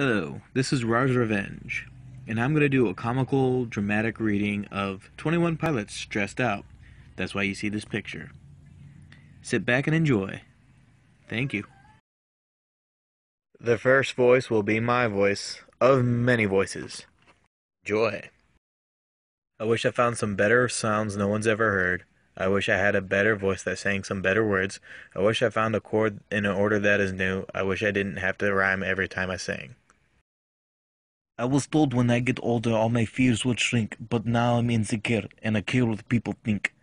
Hello, this is Rar's Revenge, and I'm going to do a comical, dramatic reading of 21 Pilots Dressed Out. That's why you see this picture. Sit back and enjoy. Thank you. The first voice will be my voice, of many voices. Joy. I wish I found some better sounds no one's ever heard. I wish I had a better voice that sang some better words. I wish I found a chord in an order that is new. I wish I didn't have to rhyme every time I sang. I was told when I get older all my fears would shrink, but now I'm insecure, and I care what people think.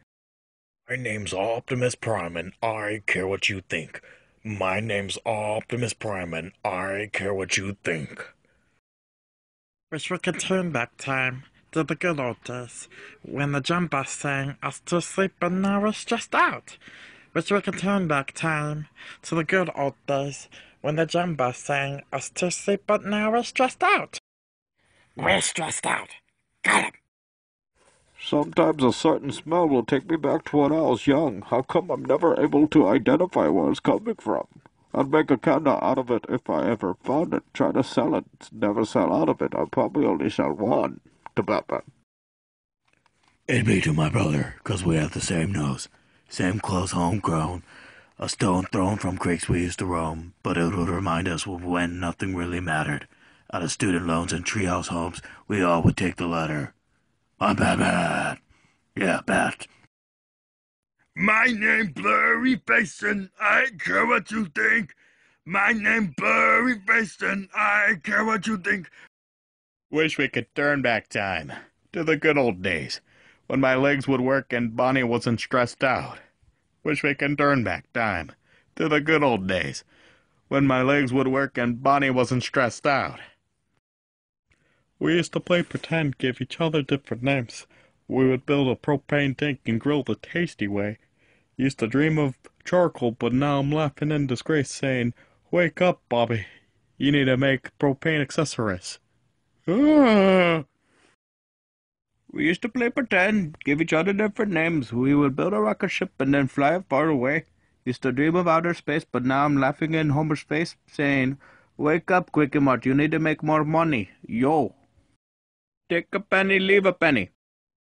My name's Optimus Prime, and I care what you think. My name's Optimus Prime, and I care what you think. Wish we could turn back time to the good old days, when the drum boss sang us to sleep and I was stressed out. Wish we could turn back time to the good old days, when the drum boss sang us to sleep but now we're stressed out. We're stressed out. Got it. Sometimes a certain smell will take me back to when I was young. How come I'm never able to identify where it's coming from? I'd make a candle out of it if I ever found it. Try to sell it. Never sell out of it. I'll probably only sell one to Batman. It'd be to my brother, 'cause we have the same nose. Same clothes homegrown. A stone thrown from creeks we used to roam. But it would remind us of when nothing really mattered. Out of student loans and treehouse homes, we all would take the letter. I'm Batman. Yeah, Bat. My name Blurry Face, and I care what you think. My name Blurry Face, and I care what you think. Wish we could turn back time to the good old days, when my legs would work and Bonnie wasn't stressed out. Wish we could turn back time to the good old days, when my legs would work and Bonnie wasn't stressed out. We used to play pretend, give each other different names. We would build a propane tank and grill the tasty way. Used to dream of charcoal, but now I'm laughing in disgrace, saying, "Wake up, Bobby. You need to make propane accessories." We used to play pretend, give each other different names. We would build a rocket ship and then fly far away. Used to dream of outer space, but now I'm laughing in Homer's face, saying, "Wake up, Quick and Mart. You need to make more money. Yo. Take a penny, leave a penny."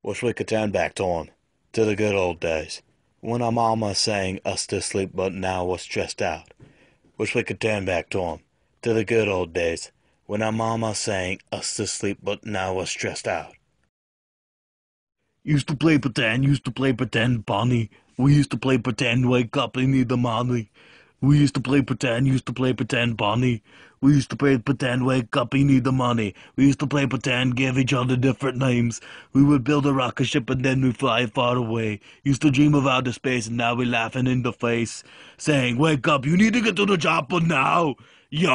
Wish we could turn back time to the good old days, when our mama sang us to sleep but now we're stressed out. Wish we could turn back time to the good old days, when our mama sang us to sleep but now we're stressed out. Used to play pretend, Bonnie. We used to play pretend, wake up, I need the money. We used to play pretend, Bonnie. We used to play pretend, wake up, you need the money. We used to play pretend, give each other different names. We would build a rocket ship and then we fly far away. Used to dream of outer space and now we're laughing in the face, saying, "Wake up, you need to get to the job, but now, yo."